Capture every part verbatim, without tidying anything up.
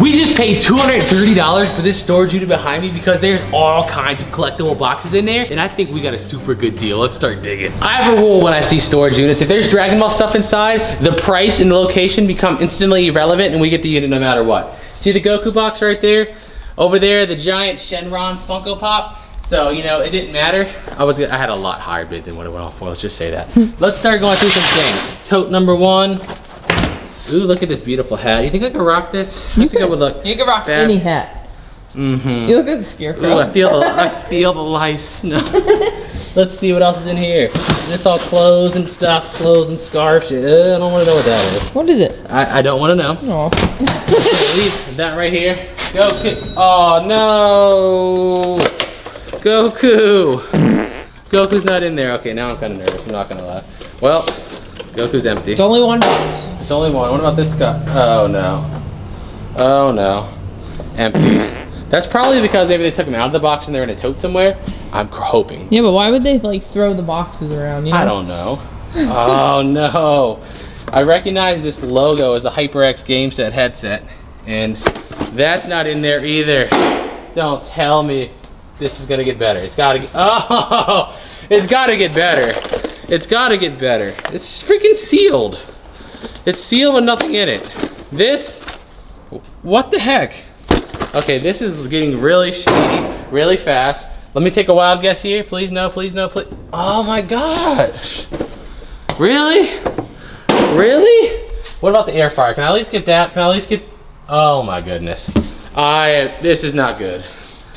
We just paid two hundred thirty dollars for this storage unit behind me because there's all kinds of collectible boxes in there, and I think we got a super good deal. Let's start digging. I have a rule when I see storage units. If there's Dragon Ball stuff inside, the price and the location become instantly irrelevant, and we get the unit no matter what. See the Goku box right there? Over there, the giant Shenron Funko Pop. So, you know, it didn't matter. I was I had a lot higher bid than what it went off for, let's just say that. Let's start going through some things. Tote number one. Ooh, look at this beautiful hat. You think I could rock this? You I think could, I would look. You could rock bad. Any hat. Mm-hmm. You look at the scarecrow. Ooh, I feel the, I feel the lice. No. Let's see what else is in here. Is this all clothes and stuff? Clothes and scarves? Uh, I don't want to know what that is. What is it? I, I don't want to know. No. That right here. Goku. Oh no. Goku. Goku's not in there. Okay, now I'm kind of nervous. I'm not gonna lie. Well, Goku's empty. It's only one box. It's only one. What about this guy? Oh no. Oh no. Empty. That's probably because maybe they took them out of the box and they're in a tote somewhere. I'm hoping. Yeah, but why would they like throw the boxes around? You know? I don't know. Oh no. I recognize this logo as the HyperX game set headset. And that's not in there either. Don't tell me this is gonna get better. It's gotta get, oh, it's gotta get better. It's gotta get better. It's freaking sealed. It's sealed with nothing in it. This, what the heck? Okay, this is getting really shady, really fast. Let me take a wild guess here. Please no, please no, please. Oh my gosh. Really? Really? What about the air fryer? Can I at least get that? Can I at least get, oh my goodness. I, this is not good.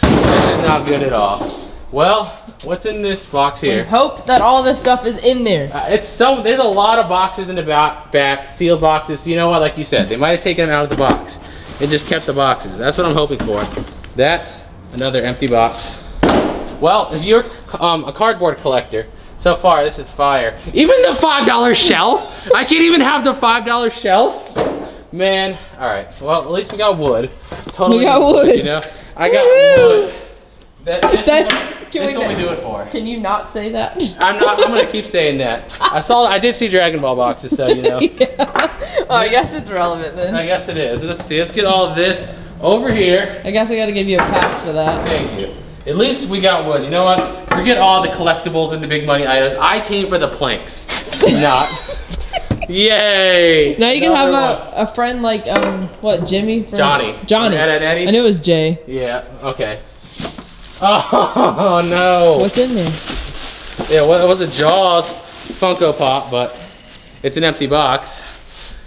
This is not good at all. Well, what's in this box here? We hope that all this stuff is in there. Uh, it's some. There's a lot of boxes in the back, back sealed boxes. You know what? Like you said, they might have taken them out of the box and just kept the boxes. That's what I'm hoping for. That's another empty box. Well, if you're um, a cardboard collector, so far this is fire. Even the five dollar shelf. I can't even have the five dollar shelf. Man. All right. Well, at least we got wood. Totally. We got wood. You know, I got wood. That, that's that, what, that's we, what we do it for. Can you not say that? I'm not. I'm gonna keep saying that. I saw. I did see Dragon Ball boxes, so you know. Yeah. Well, I guess it's relevant then. I guess it is. Let's see. Let's get all of this over here. I guess I gotta give you a pass for that. Thank you. At least we got wood. You know what? Forget all the collectibles and the big money items. I came for the planks. Not. Yay! Now you can have a, a friend like um what Jimmy? Friend? Johnny. Johnny. Ed, Ed, Eddie. I knew it was Jay. Yeah. Okay. Oh no! What's in there? Yeah, well, it was a Jaws Funko Pop, but it's an empty box.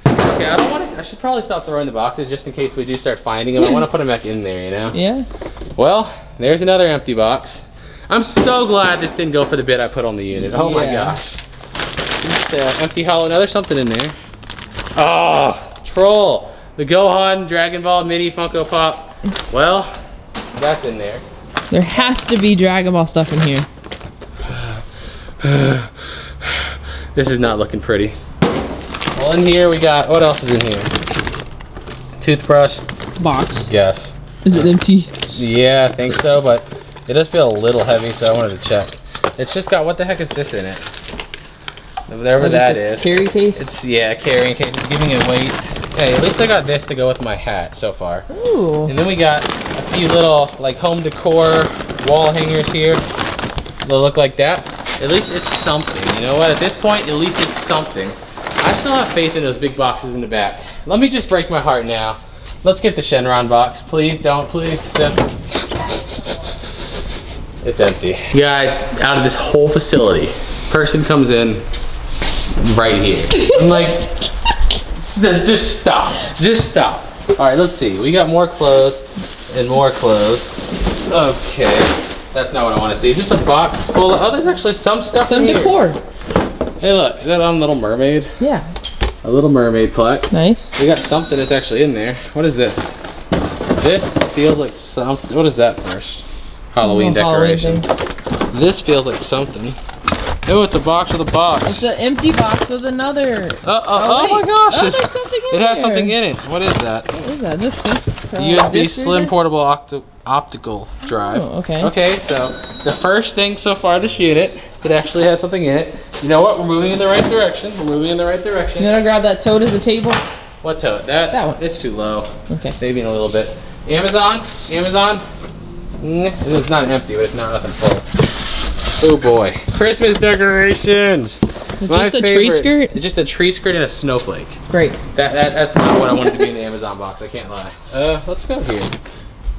Okay, I don't want to. I should probably stop throwing the boxes just in case we do start finding them. I want to put them back in there, you know. Yeah. Well, there's another empty box. I'm so glad this didn't go for the bid I put on the unit. Oh yeah. My gosh! Just, uh, empty hollow. Now there's something in there. Oh, troll! The Gohan Dragon Ball Mini Funko Pop. Well, that's in there. There has to be Dragon Ball stuff in here. This is not looking pretty. Well, in here we got, what else is in here? Toothbrush. Box. Yes. Is it empty? Yeah, I think so, but it does feel a little heavy, so I wanted to check. It's just got, what the heck is this in it? Whatever that is. Carry case? It's, yeah, carrying case. It's giving it weight. Hey, at least I got this to go with my hat so far. Ooh. And then we got a few little like home decor wall hangers here. They'll look like that. At least it's something. You know what? At this point, at least it's something. I still have faith in those big boxes in the back. Let me just break my heart now. Let's get the Shenron box. Please don't, please. It's empty. You guys, out of this whole facility, person comes in right here. I'm like, Just, just stop. Just stop. All right, let's see. We got more clothes and more clothes. Okay. That's not what I want to see. Just a box full of, oh, there's actually some stuff in here. Some decor. Hey, look. Is that on Little Mermaid? Yeah. A Little Mermaid plaque. Nice. We got something that's actually in there. What is this? This feels like something. What is that first? Halloween decoration. Halloween. This feels like something. Oh, it's a box with a box. It's an empty box with another. Uh, uh, oh, oh my gosh. Oh, there's something in it. It has there. Something in it. What is that? What is that? This is U S B this slim portable opti optical drive. Oh, okay. Okay, so the first thing so far this unit that actually has something in it. You know what? We're moving in the right direction. We're moving in the right direction. You gonna grab that tote as a table? What tote? That, that one. It's too low. Okay. Maybe in a little bit. Amazon? Amazon? Mm, it's not empty, but it's not nothing full. Oh boy. Christmas decorations. Is My just a favorite, tree skirt? It's just a tree skirt and a snowflake. Great. That, that That's not what I wanted to be in the Amazon box, I can't lie. Uh, let's go here.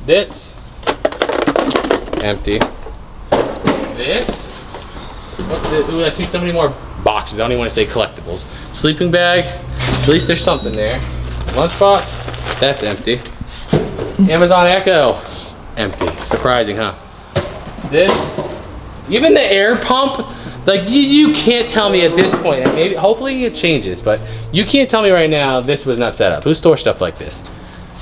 This. Empty. This. What's this? Ooh, I see so many more boxes. I don't even want to say collectibles. Sleeping bag. At least there's something there. Lunchbox. That's empty. Amazon Echo. Empty. Surprising, huh? This. Even the air pump. Like, you, you can't tell me at this point, and maybe, hopefully it changes, but you can't tell me right now this was not set up. Who stores stuff like this?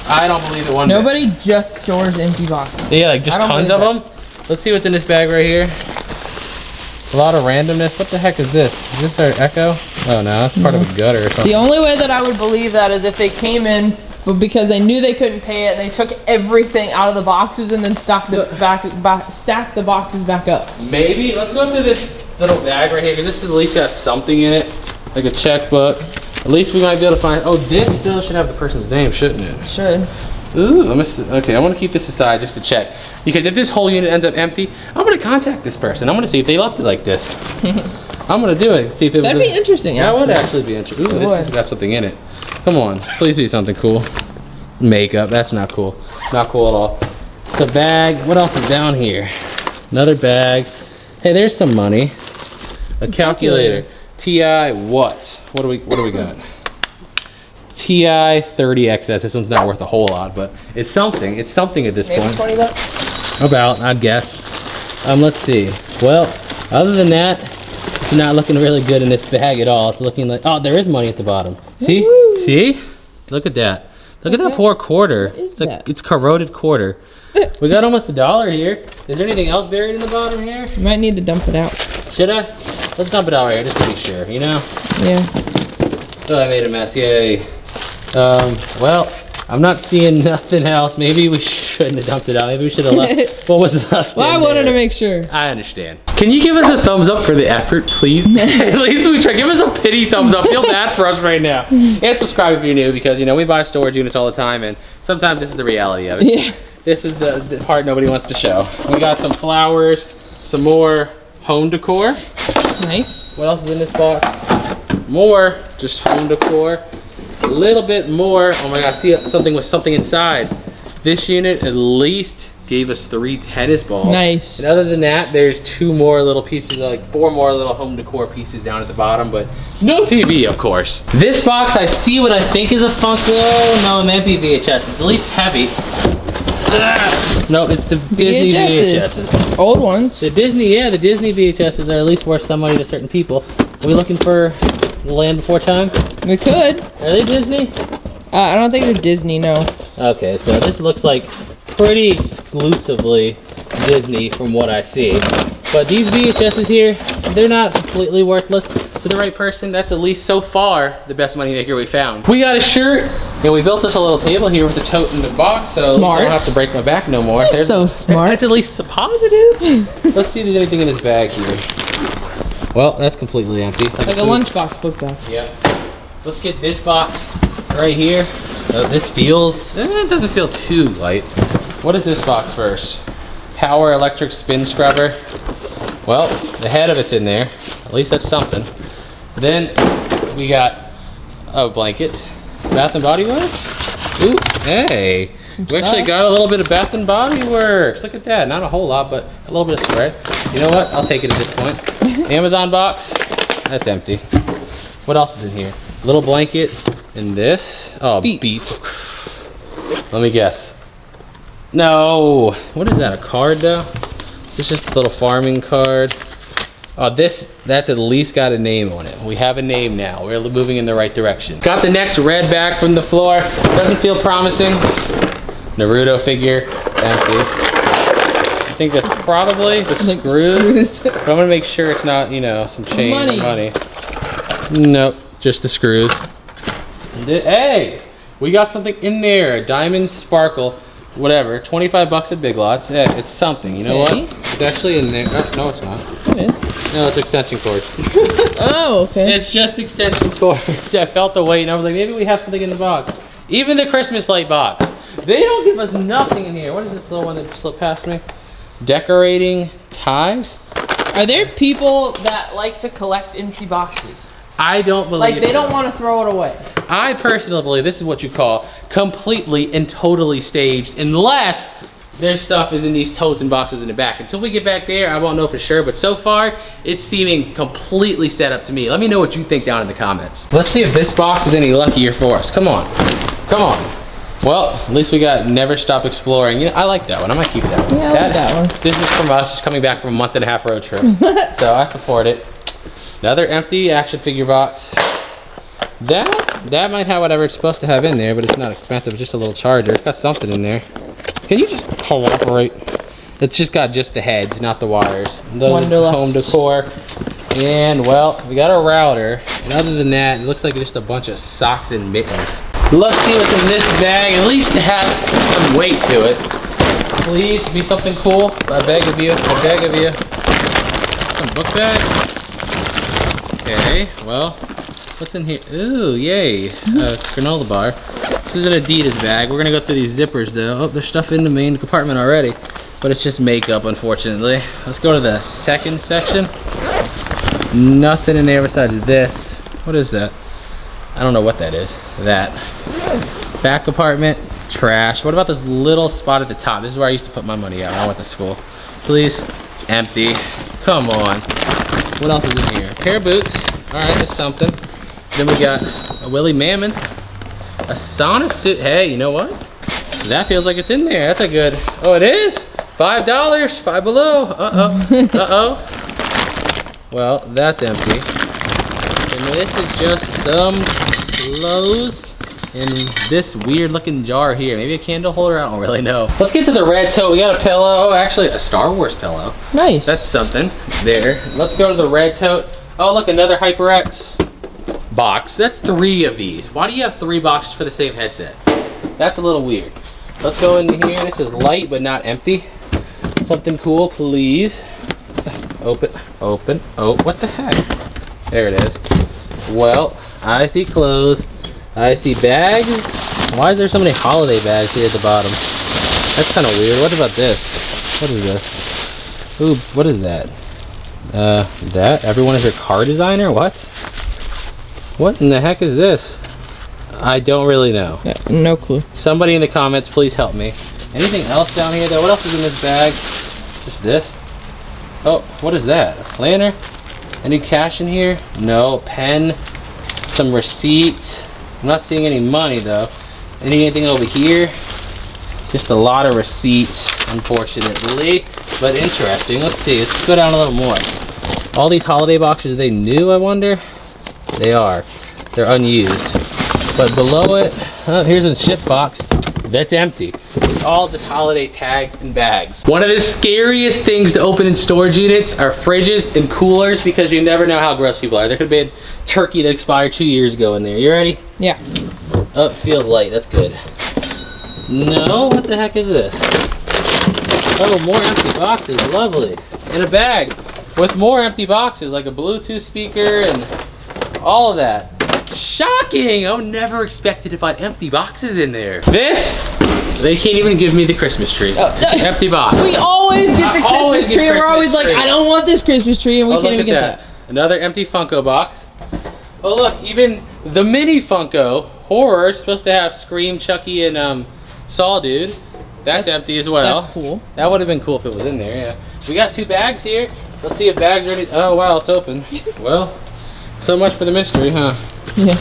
I don't believe it one Nobody bit. Just stores empty boxes. Yeah, like just tons of that. them. Let's see what's in this bag right here. A lot of randomness. What the heck is this? Is this our Echo? Oh no, that's part mm-hmm. of a gutter or something. The only way that I would believe that is if they came in, but because they knew they couldn't pay it, they took everything out of the boxes and then stacked the, back, back, stacked the boxes back up. Maybe, let's go through this little bag right here, because this at least has something in it, like a checkbook. At least we might be able to find, oh, this still should have the person's name, shouldn't it? Should. Ooh, let me, okay, I want to keep this aside just to check, because if this whole unit ends up empty, I'm going to contact this person. I'm going to see if they left it like this. I'm going to do it, see if it That'd was That'd be a, interesting, yeah, actually. That would actually be interesting. Ooh, it this has got something in it. Come on, please be something cool. Makeup, that's not cool. Not cool at all. It's a bag, what else is down here? Another bag. Hey, there's some money. A calculator. T I what? What do we what do we got? T I thirty X S. This one's not worth a whole lot, but it's something. It's something at this Maybe point. twenty bucks? About, I'd guess. Um, let's see. Well, other than that, it's not looking really good in this bag at all. It's looking like, oh, there is money at the bottom. See? Woo. See? Look at that. Look okay. at that poor quarter. What is it's, that? A, it's corroded quarter. We got almost a dollar here. Is there anything else buried in the bottom here? You might need to dump it out. Should I? Let's dump it out right here just to be sure, you know? Yeah. So I made a mess, yay. Um, well, I'm not seeing nothing else. Maybe we shouldn't have dumped it out. Maybe we should have left what was left Well, I wanted there. to make sure. I understand. Can you give us a thumbs up for the effort, please? At least we try. Give us a pity thumbs up. Feel bad for us right now. And subscribe if you're new, because, you know, we buy storage units all the time, and sometimes this is the reality of it. Yeah. This is the, the part nobody wants to show. We got some flowers, some more home decor. Nice. What else is in this box? More just home decor. A little bit more. Oh my God, see something with something inside. This unit at least gave us three tennis balls. Nice. And other than that, there's two more little pieces, like four more little home decor pieces down at the bottom, but no T V, of course. This box, I see what I think is a Funko. No, it might be V H S. It's at least heavy. Ugh. No, it's the Disney V H S's. V H S's. Old ones. The Disney, yeah, the Disney V H S's are at least worth some money to certain people. Are we looking for The Land Before Time? We could. Are they Disney? Uh, I don't think they're Disney, no. Okay, so this looks like pretty exclusively Disney from what I see. But these V H S's here, they're not completely worthless. To the right person, that's at least so far the best money maker we found. We got a shirt, and we built us a little table here with the tote in the box, so smart. I don't have to break my back no more. You're There's, so smart. That's at least positive. Let's see if there's anything in this bag here. Well, that's completely empty. Like, like a lunchbox book bag. Yeah. Let's get this box right here. Uh, this feels, eh, it doesn't feel too light. What is this box first? Power electric spin scrubber. Well, the head of it's in there. At least that's something. Then we got a blanket. Bath and Body Works? Ooh, hey. I'm we sorry. actually got a little bit of Bath and Body Works. Look at that. Not a whole lot, but a little bit of spray. You know what? I'll take it at this point. Amazon box. That's empty. What else is in here? Little blanket and this. Oh, beats. beats. Let me guess. No. What is that? A card, though? It's just a little farming card. Oh, this, that's at least got a name on it. We have a name now. We're moving in the right direction. Got the next red bag from the floor. Doesn't feel promising. Naruto figure, empty. I think that's probably the screws. screws. But I'm gonna make sure it's not, you know, some chain money. Or money. Nope, just the screws. Hey, we got something in there, a diamond sparkle. Whatever, twenty-five bucks at Big Lots. Hey, it's something, you know okay. what? It's actually in there. No, no it's not. It is. No, it's extension cords. Oh, okay. It's just extension cords. I felt the weight and I was like, maybe we have something in the box. Even the Christmas light box. They don't give us nothing in here. What is this little one that slipped past me? Decorating ties? Are there people that like to collect empty boxes? I don't believe Like, they it. don't want to throw it away. I personally believe this is what you call completely and totally staged, unless their stuff is in these totes and boxes in the back. Until we get back there, I won't know for sure, but so far, it's seeming completely set up to me. Let me know what you think down in the comments. Let's see if this box is any luckier for us. Come on, come on. Well, at least we got Never Stop Exploring. You know, I like that one. I might keep that one. Yeah, that, that one. This is from us coming back from a month and a half road trip. So I support it. Another empty action figure box. That that might have whatever it's supposed to have in there, but it's not expensive. It's just a little charger. It's got something in there. Can you just cooperate? It's just got just the heads, not the wires. Those Wonderlust. Home decor. And well, we got a router. And other than that, it looks like just a bunch of socks and mittens. Let's see what's in this bag. At least it has some weight to it. Please be something cool. I beg of you. I beg of you. Some book bags. Okay, well, what's in here? Ooh, yay. Uh, granola bar. This is an Adidas bag. We're going to go through these zippers, though. Oh, there's stuff in the main compartment already. But it's just makeup, unfortunately. Let's go to the second section. Nothing in there besides this. What is that? I don't know what that is. That. Back apartment, trash. What about this little spot at the top? This is where I used to put my money out when I went to school. Please, empty. Come on. What else is in here? A pair of boots. All right, that's something. Then we got a Willy Mammon, a sauna suit. Hey, you know what? That feels like it's in there. That's a good, oh, it is? five dollars, Five Below. Uh-oh, uh-oh. Well, that's empty. And this is just some clothes in this weird looking jar here. Maybe a candle holder, I don't really know. Let's get to the red tote. We got a pillow, actually a Star Wars pillow. Nice. That's something there. Let's go to the red tote. Oh look, another HyperX box. That's three of these. Why do you have three boxes for the same headset? That's a little weird. Let's go in here. This is light but not empty. Something cool, please. Open, open, oh, what the heck? There it is. Well, I see clothes. I see bags. Why is there so many holiday bags here at the bottom? That's kind of weird. What about this? What is this? Ooh, what is that? Uh, that? Everyone is your car designer? What? What in the heck is this? I don't really know. Yeah, no clue. Somebody in the comments, please help me. Anything else down here, though? What else is in this bag? Just this? Oh, what is that? A planner? Any cash in here? No. Pen, some receipts. I'm not seeing any money though. Anything over here? Just a lot of receipts, unfortunately, but interesting. Let's see, let's go down a little more. All these holiday boxes, are they new, I wonder? They are. They're unused. But below it, oh, here's a shit box. That's empty. It's all just holiday tags and bags. One of the scariest things to open in storage units are fridges and coolers, because you never know how gross people are. There could be a turkey that expired two years ago in there. You ready? Yeah. Oh, it feels light. That's good. No, what the heck is this? Oh, more empty boxes. Lovely. In a bag with more empty boxes, like a Bluetooth speaker and all of that. Shocking! I would never expected to find empty boxes in there. This, they can't even give me the Christmas tree. Oh, it's an empty box. We always get the I Christmas tree. Christmas We're always tree. like, I don't want this Christmas tree, and we oh, can't even get that. that. Another empty Funko box. Oh look, even the mini Funko horror supposed to have Scream, Chucky, and um, Saw Dude. That's, that's empty as well. That's cool. That would have been cool if it was in there. Yeah. We got two bags here. Let's see if bags are any. Oh wow, it's open. Well, so much for the mystery, huh? Yeah.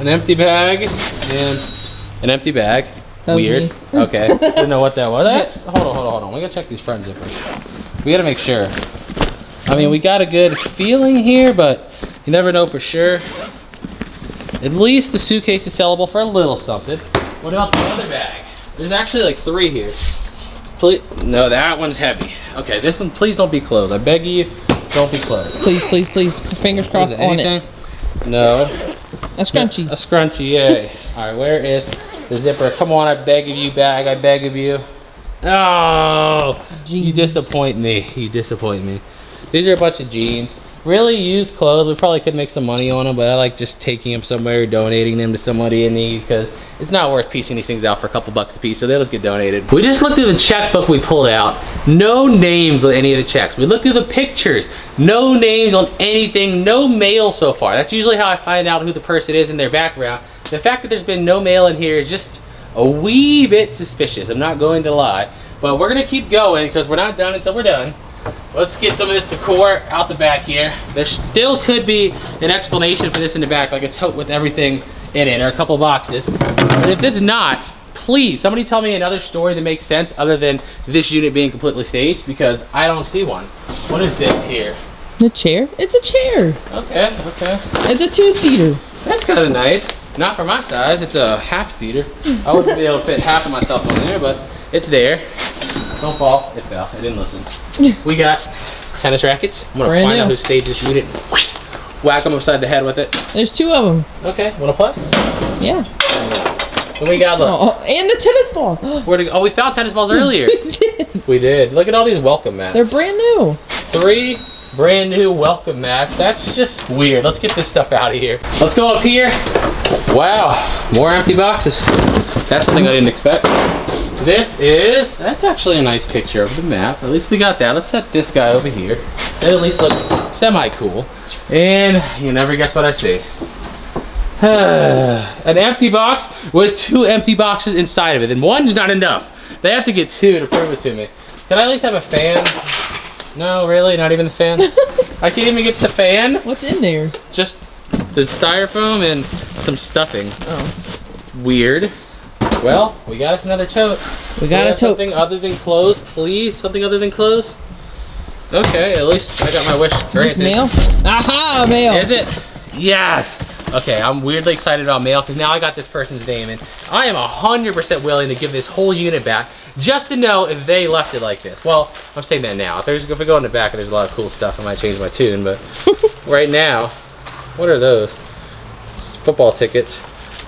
An empty bag and an empty bag. Weird. Okay. I didn't know what that was. That, hold on, hold on, hold on. We gotta check these front zippers. We gotta make sure. I mean, we got a good feeling here, but you never know for sure. At least the suitcase is sellable for a little something. What about the other bag? There's actually like three here. Please, no, that one's heavy. Okay, this one, please don't be closed. I beg you, don't be closed. Please, please, please. Fingers crossed on anything? it. No. A scrunchie. A scrunchie, yay. All right, where is the zipper? Come on, I beg of you, bag. I beg of you. Oh, Jeez. You disappoint me. You disappoint me. These are a bunch of jeans. Really used clothes. We probably could make some money on them, but I like just taking them somewhere, donating them to somebody in need, because it's not worth piecing these things out for a couple bucks a piece, so they'll just get donated. We just looked through the checkbook we pulled out. No names on any of the checks. We looked through the pictures. No names on anything. No mail so far. That's usually how I find out who the person is in their background. The fact that there's been no mail in here is just a wee bit suspicious. I'm not going to lie. But we're gonna keep going, because we're not done until we're done. Let's get some of this decor out the back here. There still could be an explanation for this in the back, like a tote with everything in it, or a couple boxes. But if it's not, please, somebody tell me another story that makes sense other than this unit being completely staged, because I don't see one. What is this here? A chair? It's a chair. Okay, okay. It's a two-seater. That's kind of nice. Not for my size, it's a half-seater. I wouldn't be able to fit half of myself on there, but it's there. Don't fall. It fell. I didn't listen. We got tennis rackets. I'm gonna Brand find new. out who staged this unit. Whack them upside the head with it. There's two of them. Okay. Wanna play? Yeah. And we got look. Oh, and the tennis ball. Where to, oh, we found tennis balls earlier. We did. We did. Look at all these welcome mats. They're brand new. Three brand new welcome mats. That's just weird. Let's get this stuff out of here. Let's go up here. Wow. More empty boxes. That's something I didn't expect. This is, that's actually a nice picture of the map. At least we got that. Let's set this guy over here. It at least looks semi-cool. And you never guess what I see. An empty box with two empty boxes inside of it. And one's not enough. They have to get two to prove it to me. Can I at least have a fan? No, really? Not even the fan? I can't even get the fan? What's in there? Just the styrofoam and some stuffing. Oh. It's weird. Well, we got us another tote. We got we a tote. Something other than clothes, please. Something other than clothes. Okay, at least I got my wish granted. Is this mail? Aha, mail. Is it? Yes. Okay, I'm weirdly excited about mail because now I got this person's name, and I am one hundred percent willing to give this whole unit back just to know if they left it like this. Well, I'm saying that now. If, there's, if we go in the back and there's a lot of cool stuff, I might change my tune, but right now, what are those? It's football tickets.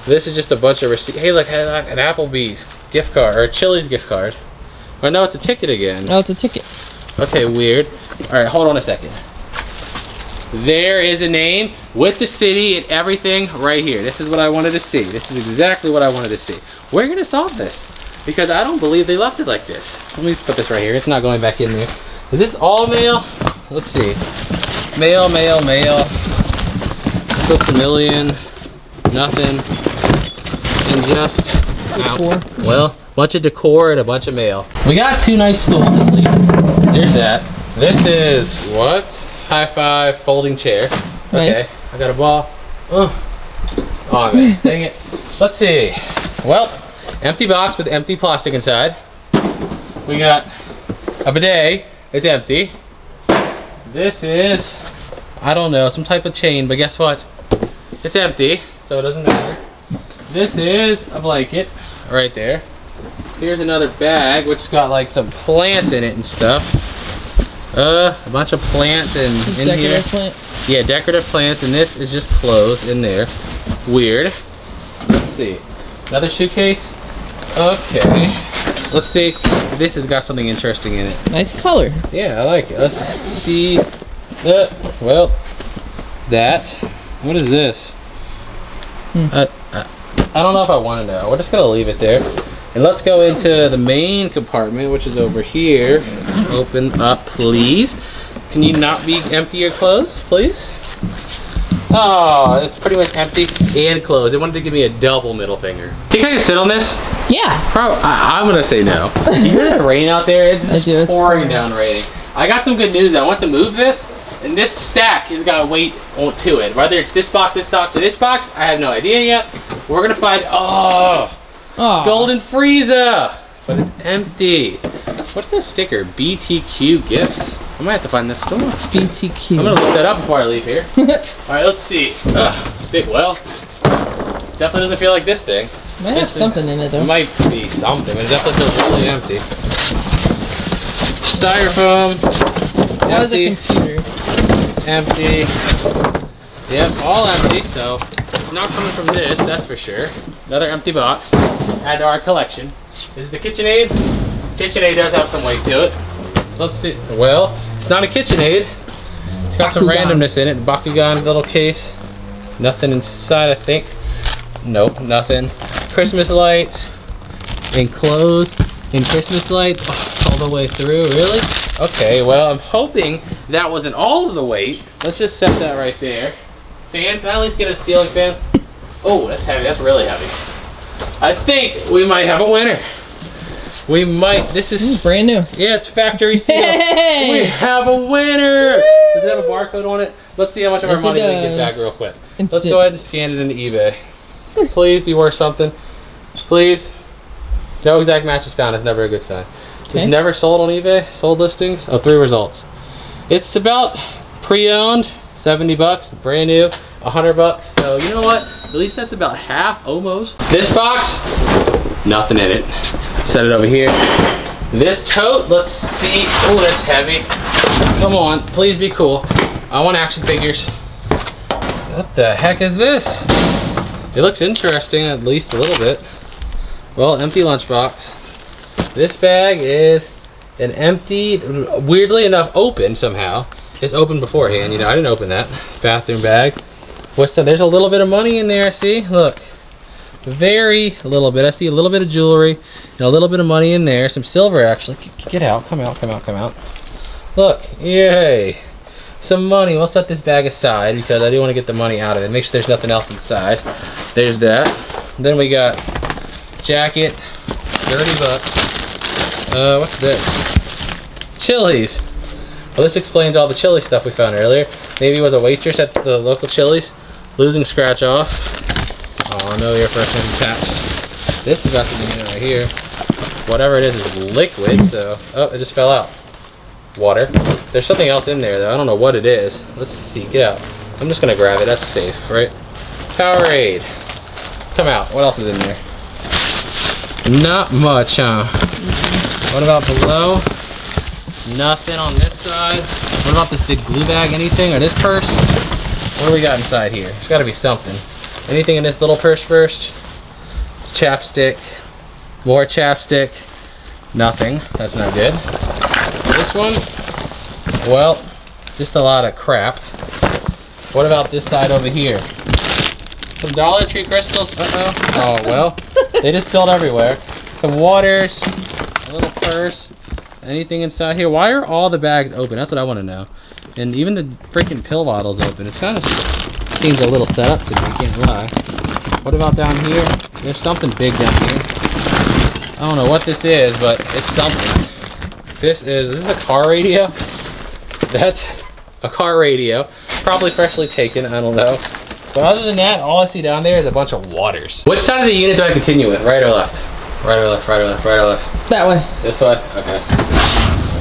This is just a bunch of receipts. Hey, look, an Applebee's gift card, or a Chili's gift card. Or no, it's a ticket again. No, it's a ticket. Okay, weird. All right, hold on a second. There is a name with the city and everything right here. This is what I wanted to see. This is exactly what I wanted to see. We're gonna solve this because I don't believe they left it like this. Let me put this right here. It's not going back in there. Is this all mail? Let's see. Mail, mail, mail. Cooks a million. Nothing. And just decor. Well, bunch of decor and a bunch of mail. We got two nice stools at least. There's that. This is what? High five folding chair. Okay, nice. I got a ball. Oh, oh I missed. Dang it. Let's see. Well, empty box with empty plastic inside. We got a bidet. It's empty. This is, I don't know, some type of chain, but guess what? It's empty, so it doesn't matter. This is a blanket right there. Here's another bag, which got like some plants in it and stuff. Uh, a bunch of plants and in decorative here. Plants. Yeah, decorative plants, and this is just clothes in there. Weird. Let's see. Another suitcase. Okay. Let's see. This has got something interesting in it. Nice color. Yeah, I like it. Let's see. Uh, well, that. What is this? Hmm. Uh, uh, I don't know if I want to know. We're just going to leave it there. And let's go into the main compartment, which is over here. Open up, please. Can you not be empty your clothes, please? Oh, it's pretty much empty and closed. They wanted to give me a double middle finger. Think I can sit on this? Yeah. Pro I I'm going to say no. Do you hear that rain out there? It's, just do. It's pouring, pouring down raining. I got some good news. I want to move this. And this stack is gonna weight to it. Whether it's this box, this box, or this box, I have no idea yet. We're gonna find, oh, oh. Golden Frieza, but it's empty. What's this sticker? B T Q Gifts. I might have to find that store. B T Q. I'm gonna look that up before I leave here. All right, let's see. Ugh, big well. Definitely doesn't feel like this thing. Might this have thing, something in it though. It might be something, but it definitely feels really empty. Styrofoam. That was a computer. Empty. Yep, all empty, so it's not coming from this, that's for sure. Another empty box. Add to our collection. This is the KitchenAid. KitchenAid does have some weight to it. Let's see. Well, it's not a KitchenAid. got Bakugan. Some randomness in it. Bakugan little case. Nothing inside, I think. Nope, nothing. Christmas lights. Enclosed in Christmas lights. Oh, all the way through, really? Okay, well, I'm hoping that wasn't all of the weight. Let's just set that right there. Fan, can I at least get a ceiling fan? Oh, that's heavy, that's really heavy. I think we might have a winner. We might, this is mm, brand new. Yeah, it's factory sealed. Hey! We have a winner. Woo! Does it have a barcode on it? Let's see how much of yes, our money we get back real quick. It's Let's it. go ahead and scan it into eBay. Please be worth something. Please. No exact matches found, it's never a good sign. Okay. It's never sold on eBay, sold listings. Oh, three results. It's about pre-owned, seventy bucks, brand new, one hundred bucks. So you know what? At least that's about half, almost. This box, nothing in it. Set it over here. This tote, let's see. Oh, that's heavy. Come on, please be cool. I want action figures. What the heck is this? It looks interesting, at least a little bit. Well, empty lunchbox. This bag is an empty, weirdly enough, open somehow. It's open beforehand, you know, I didn't open that. Bathroom bag. What's the, there's a little bit of money in there, I see, look. Very little bit, I see a little bit of jewelry and a little bit of money in there. Some silver, actually, get out, come out, come out, come out. Look, yay. Some money, we'll set this bag aside because I do want to get the money out of it. Make sure there's nothing else inside. There's that. Then we got jacket, thirty bucks. Uh, what's this? Chili's. Well, this explains all the chili stuff we found earlier. Maybe it was a waitress at the local Chili's, losing scratch off. Oh, no air freshener taps. This is about to be in right here. Whatever it is is liquid, so, oh, it just fell out. Water. There's something else in there though, I don't know what it is. Let's see, get out. I'm just gonna grab it, that's safe, right? Powerade. Come out, what else is in there? Not much, huh? What about below? Nothing on this side. What about this big blue bag? Anything? Or this purse? What do we got inside here? There's got to be something. Anything in this little purse first? It's chapstick. More chapstick. Nothing. That's not good. This one? Well, just a lot of crap. What about this side over here? Some Dollar Tree crystals. Uh-oh. Oh, well. They just spilled everywhere. Some waters. A little purse. Anything inside here? Why are all the bags open? That's what I want to know. And even the freaking pill bottle's open. It's kind of seems a little set up to me, I can't lie. What about down here? There's something big down here. I don't know what this is, but it's something. This is, this is a car radio. That's a car radio. Probably freshly taken, I don't know. But other than that, all I see down there is a bunch of waters. Which side of the unit do I continue with? Right or left? Right or left, right or left, right or left? That way. This way? Okay.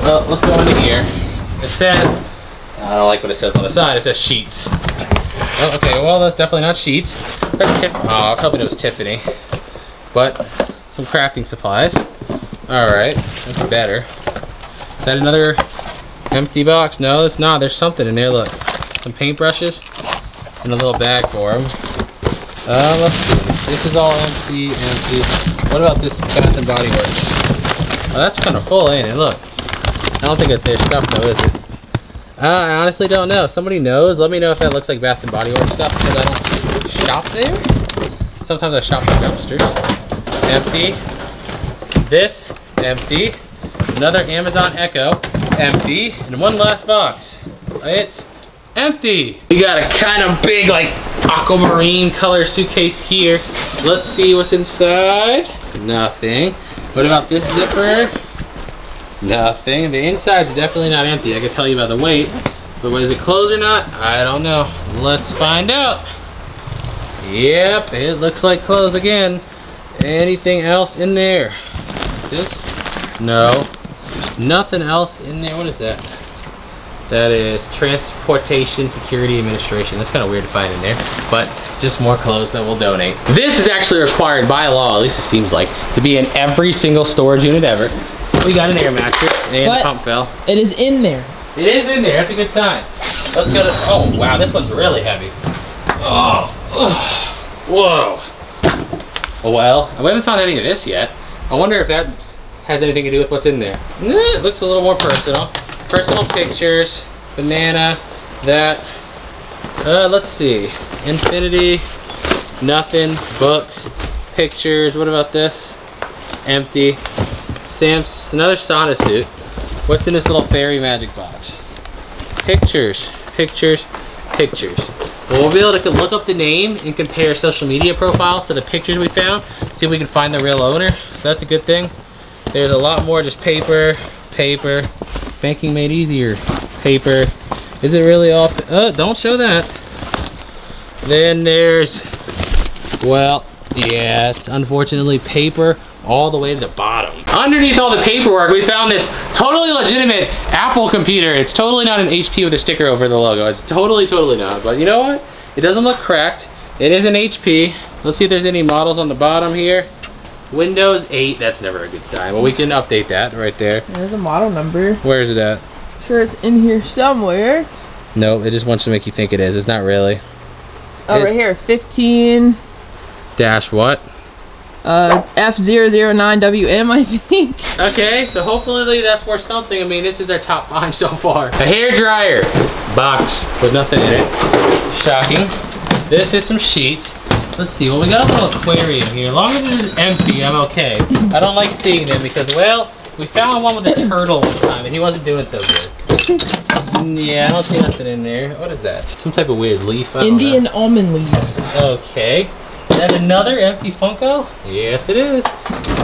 Well, let's go into here. It says, I don't like what it says on the side, it says sheets. Oh, okay, well, that's definitely not sheets. That's Tiff- oh, I was hoping it was Tiffany. But, some crafting supplies. All right, that's better. Is that another empty box? No, it's not, there's something in there, look. Some paintbrushes and a little bag for them. Uh, let's see, this is all empty, empty. What about this Bath and Body Works? Oh, that's kind of full, ain't it, look. I don't think it's their stuff though, is it? Uh, I honestly don't know. If somebody knows, let me know if that looks like Bath and Body Works stuff because I don't shop there. Sometimes I shop at dumpsters. Empty. This, empty. Another Amazon Echo, empty. And one last box. It's empty. We got a kind of big like aquamarine color suitcase here. Let's see what's inside. Nothing. What about this zipper? Nothing. The inside's definitely not empty. I can tell you by the weight, but was it closed or not? I don't know. Let's find out. Yep, it looks like closed again. Anything else in there? This? No. Nothing else in there. What is that? That is Transportation Security Administration. That's kind of weird to find in there, but just more clothes that we'll donate. This is actually required by law, at least it seems like, to be in every single storage unit ever. We got an air mattress and but the pump fell. It is in there. It is in there. That's a good sign. Let's go to. Oh wow, this one's really heavy. Oh, oh, whoa. Well, we haven't found any of this yet. I wonder if that has anything to do with what's in there. It looks a little more personal. Personal pictures, banana, that. Uh, let's see. Infinity, nothing, books, pictures. What about this? Empty. Sam's, another sauna suit. What's in this little fairy magic box? Pictures, pictures, pictures. Well, we'll be able to look up the name and compare social media profiles to the pictures we found, see if we can find the real owner. So that's a good thing. There's a lot more, just paper, paper. Banking made easier. Paper. Is it really all? Oh, don't show that. Then there's, well, yeah, it's unfortunately paper all the way to the bottom. Underneath all the paperwork, we found this totally legitimate Apple computer. It's totally not an H P with a sticker over the logo. It's totally, totally not. But you know what? It doesn't look cracked. It is an H P. Let's see if there's any models on the bottom here. Windows eight, that's never a good sign. Well, we can update that right there. There's a model number. Where is it at? I'm sure it's in here somewhere. No, it just wants to make you think it is. It's not really. Oh, it, right here, fifteen. Dash what? Uh, F zero zero nine W M, I think. Okay, so hopefully that's worth something. I mean, this is our top five so far. A hairdryer box with nothing in it. Shocking. This is some sheets. Let's see, well, we got a little aquarium here. As long as it is empty, I'm okay. I don't like seeing them because, well, we found one with a turtle one time and he wasn't doing so good. Yeah, I don't see nothing in there. What is that? Some type of weird leaf, I don't know. Indian almond leaves. Okay. Is that another empty Funko? Yes, it is.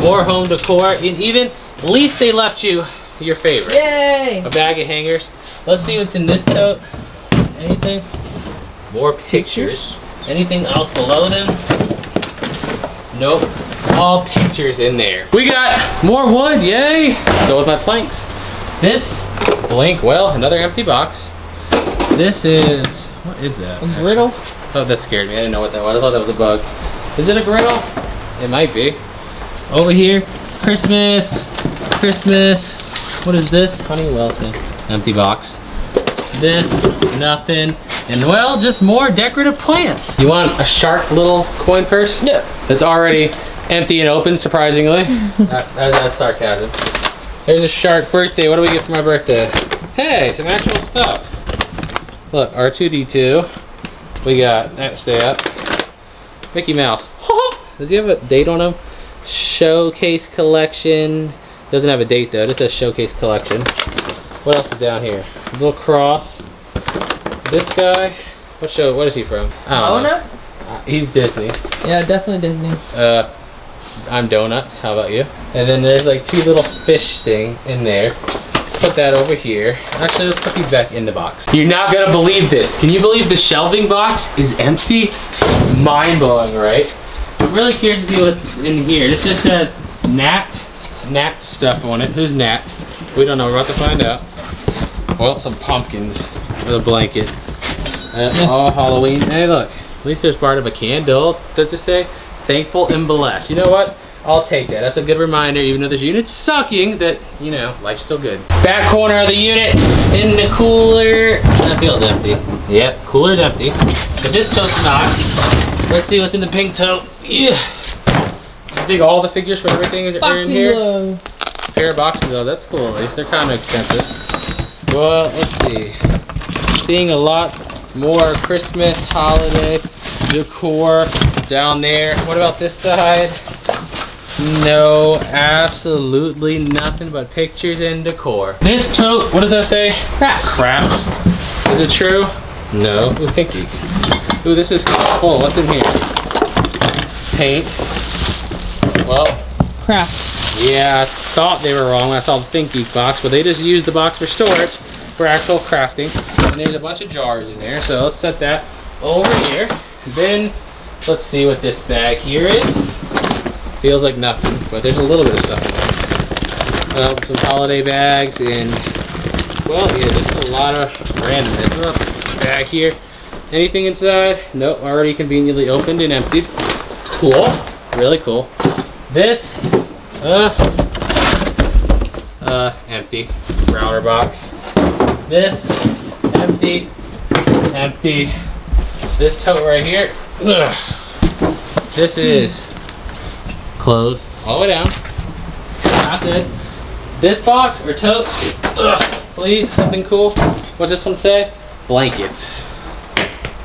More home decor, and even at least they left you your favorite. Yay! A bag of hangers. Let's see what's in this tote. Anything? More pictures. Anything else below them? Nope. All pictures in there. We got more wood, yay! Go with my planks. This blank, well, another empty box. This is, what is that? A griddle? Actually? Oh, that scared me. I didn't know what that was. I thought that was a bug. Is it a griddle? It might be. Over here, Christmas, Christmas. What is this? Honeywell thing. Empty box. This, nothing. And well, just more decorative plants. You want a shark little coin purse? Yeah. That's already empty and open, surprisingly. that, that, that's sarcasm. There's a shark birthday. What do we get for my birthday? Hey, some actual stuff. Look, R two D two. We got that stay up. Mickey Mouse. Does he have a date on him? Showcase collection. Doesn't have a date though. It just says showcase collection. What else is down here? A little cross. This guy. What show? What is he from? I don't know. Uh, he's Disney. Yeah, definitely Disney. Uh, I'm Donuts. How about you? And then there's like two little fish thing in there. Put that over here. Actually, let's put these back in the box. You're not gonna believe this. Can you believe the shelving box is empty? Mind-blowing, right? I'm really curious to see what's in here. This just says Nat, Nat stuff on it. Who's Nat? We don't know, we're about to find out. Well, some pumpkins with a blanket. Uh, all Halloween. Hey look, at least there's part of a candle. Does it say? Thankful and blessed. You know what? I'll take that. That's a good reminder, even though this unit's sucking, that, you know, life's still good. Back corner of the unit, in the cooler. That feels empty. Yep, cooler's empty. But this tote's not. Let's see what's in the pink tote. Yeah. I think all the figures for everything is boxing in here. Love. A pair of boxing gloves, that's cool at least. They're kind of expensive. Well, let's see. Seeing a lot more Christmas, holiday, decor down there. What about this side? No, absolutely nothing but pictures and decor. This tote, what does that say? Craps. Craps. Is it true? No. Ooh, Think Geek. Ooh, this is full. What's in here? Paint. Well. Craps. Yeah, I thought they were wrong when I saw the Think Geek box, but they just used the box for storage, for actual crafting. And there's a bunch of jars in there, so let's set that over here. Then, let's see what this bag here is. Feels like nothing, but there's a little bit of stuff in there. Um, some holiday bags and, well, yeah, just a lot of randomness. Well, back here, anything inside? Nope, already conveniently opened and emptied. Cool, really cool. This, uh, uh, empty, router box. This, empty, empty. This tote right here, ugh. This is, clothes all the way down. Not good. This box or tote, ugh, please, something cool. What's this one say? blanket.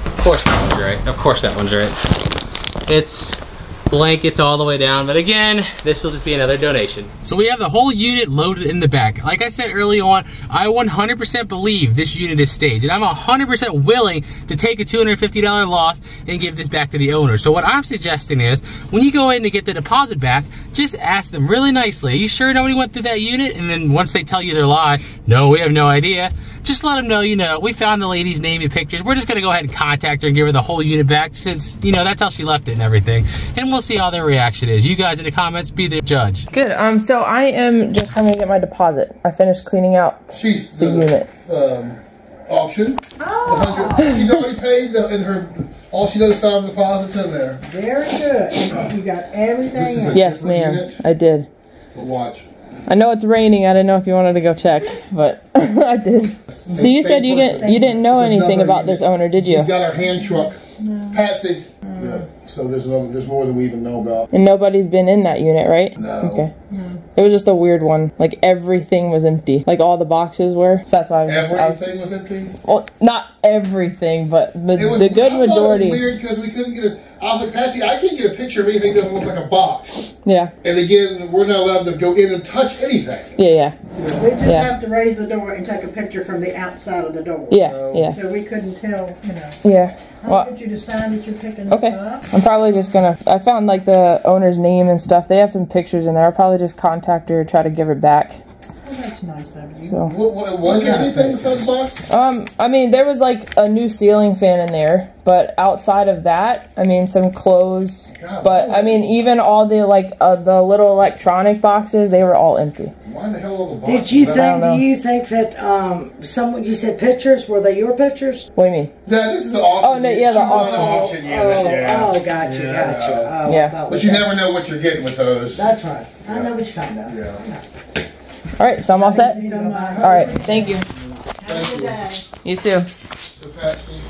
Of course that one's right. Of course that one's right. It's blankets all the way down, but again, this will just be another donation. So we have the whole unit loaded in the back. Like I said early on, I one hundred percent believe this unit is staged, and I'm one hundred percent willing to take a two hundred fifty dollar loss and give this back to the owner. So what I'm suggesting is, when you go in to get the deposit back, just ask them really nicely, "Are you sure nobody went through that unit?" And then once they tell you their lie, "No, we have no idea," just let them know, you know, "We found the lady's name and pictures. We're just gonna go ahead and contact her and give her the whole unit back, since, you know, that's how she left it and everything." And we'll see how their reaction is. You guys in the comments, be the judge. Good, um, so I am just coming to get my deposit. I finished cleaning out she's the, the unit. Um, auction. Oh. The she's already paid the, in her, all she does is sign deposits in there. Very good, you got everything. Yes, ma'am, I did. But watch. I know it's raining. I didn't know if you wanted to go check, but I did. So you said you didn't you didn't know anything about this owner, did you? She's got our hand truck, no. Patsy. Yeah. So there's no, there's more than we even know about. And nobody's been in that unit, right? No. Okay. No. It was just a weird one. Like everything was empty. Like all the boxes were. So that's why I was. Everything I, was empty. Well, not everything, but the, it was, the good I majority. It was weird because we couldn't get a. I was like, "Patsy, I can't get a picture of anything that doesn't look like a box." Yeah. And again, we're not allowed to go in and touch anything. Yeah, yeah. yeah. We just yeah. have to raise the door and take a picture from the outside of the door. Yeah, so, yeah. So we couldn't tell, you know. Yeah. How well, did you decide that you're picking okay. this up? I'm probably just going to... I found, like, the owner's name and stuff. They have some pictures in there. I'll probably just contact her, try to give it back. Well, that's nice of you. So. What, what, was there anything besides the box? Um, I mean, there was, like, a new ceiling fan in there. But outside of that, I mean, some clothes. God, but, I mean, even all the, like, uh, the little electronic boxes, they were all empty. Why the hell all the boxes? Did you think, do you think that, um, someone, you said pictures, were they your pictures? What do you mean? No, this is the auction. Oh, no, yeah, the auction. auction unit, oh, yeah. oh, gotcha, yeah. gotcha. Oh, yeah. But you never know what you're getting with those. That's right. Yeah. I know what you're talking about. Yeah. yeah. All right, so I'm all set? So all right, thank you. Have a good day. You too.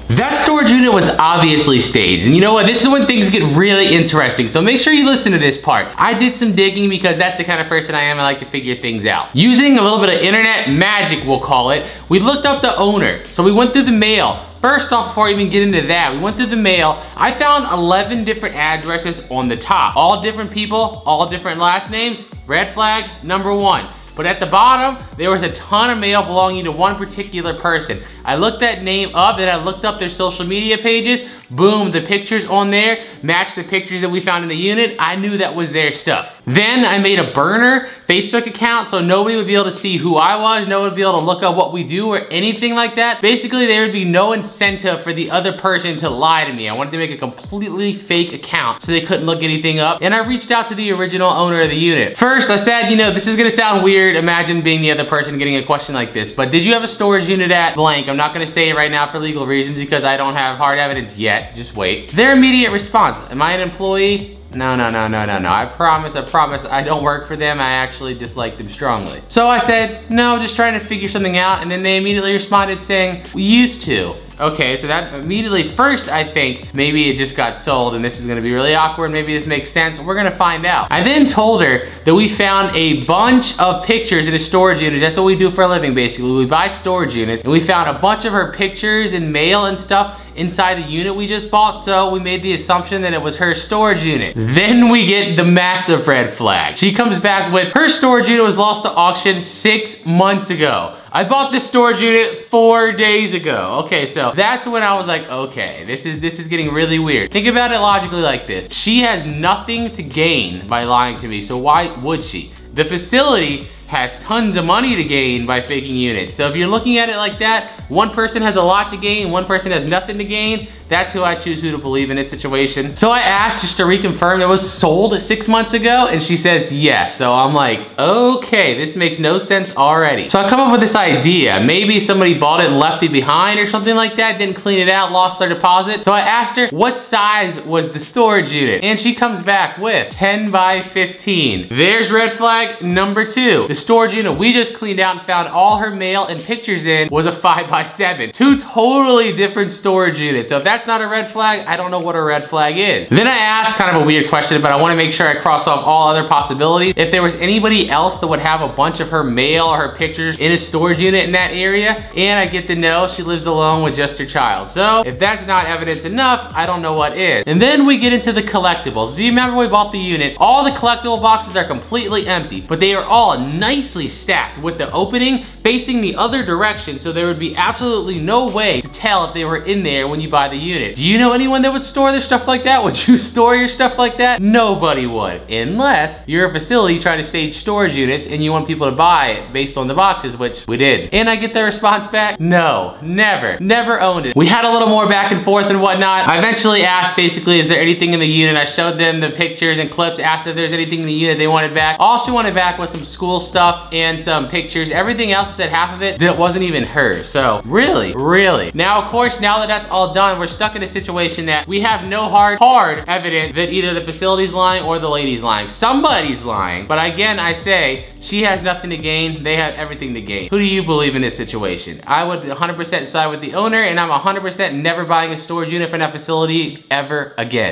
That storage unit was obviously staged, and you know what, this is when things get really interesting, so make sure you listen to this part. I did some digging because that's the kind of person I am. I like to figure things out. Using a little bit of internet magic, we'll call it, we looked up the owner. So we went through the mail. First off, before I even get into that, we went through the mail. I found eleven different addresses on the top. All different people, all different last names. Red flag number one. But at the bottom, there was a ton of mail belonging to one particular person. I looked that name up and I looked up their social media pages. Boom, the pictures on there matched the pictures that we found in the unit. I knew that was their stuff. Then I made a burner Facebook account so nobody would be able to see who I was, no one would be able to look up what we do or anything like that. Basically, there would be no incentive for the other person to lie to me. I wanted to make a completely fake account so they couldn't look anything up. And I reached out to the original owner of the unit. First, I said, you know, this is gonna sound weird. Imagine being the other person getting a question like this, but did you have a storage unit at blank? I'm not gonna say it right now for legal reasons because I don't have hard evidence yet. Just wait. Their immediate response, am I an employee? No, no, no, no, no, no. I promise, I promise, I don't work for them. I actually dislike them strongly. So I said, no, just trying to figure something out. And then they immediately responded saying, we used to. Okay, so that immediately first, I think, maybe it just got sold and this is gonna be really awkward. Maybe this makes sense. We're gonna find out. I then told her that we found a bunch of pictures in a storage unit. That's what we do for a living, basically. We buy storage units and we found a bunch of her pictures and mail and stuff inside the unit we just bought, so we made the assumption that it was her storage unit. Then we get the massive red flag. She comes back with, her storage unit was lost to auction six months ago. I bought this storage unit four days ago. Okay, so that's when I was like, okay, this is this is getting really weird. Think about it logically like this. She has nothing to gain by lying to me, so why would she? The facility has tons of money to gain by faking units. So if you're looking at it like that, one person has a lot to gain, one person has nothing to gain. That's who I choose who to believe in this situation. So I asked just to reconfirm it was sold six months ago, and she says yes. So I'm like, okay, this makes no sense already. So I come up with this idea. Maybe somebody bought it and left it behind or something like that, didn't clean it out, lost their deposit. So I asked her, what size was the storage unit? And she comes back with ten by fifteen. There's red flag number two. The storage unit we just cleaned out and found all her mail and pictures in was a five by seven. Two totally different storage units. So if that's that's not a red flag, I don't know what a red flag is. Then I asked kind of a weird question, but I want to make sure I cross off all other possibilities. If there was anybody else that would have a bunch of her mail or her pictures in a storage unit in that area, and I get to know she lives alone with just her child. So if that's not evidence enough, I don't know what is. And then we get into the collectibles. If you remember, we bought the unit, all the collectible boxes are completely empty, but they are all nicely stacked with the opening facing the other direction, so there would be absolutely no way to tell if they were in there when you buy the unit. Do you know anyone that would store their stuff like that? Would you store your stuff like that? Nobody would, unless you're a facility trying to stage storage units and you want people to buy it based on the boxes, which we did. And I get the response back, no, never, never owned it. We had a little more back and forth and whatnot. I eventually asked basically, is there anything in the unit? I showed them the pictures and clips, asked if there's anything in the unit they wanted back. All she wanted back was some school stuff and some pictures. Everything else said half of it that wasn't even hers. So really, really. Now, of course, now that that's all done, we're stuck in a situation that we have no hard, hard evidence that either the facility's lying or the lady's lying. Somebody's lying. But again, I say, she has nothing to gain. They have everything to gain. Who do you believe in this situation? I would one hundred percent side with the owner, and I'm one hundred percent never buying a storage unit from that facility ever again.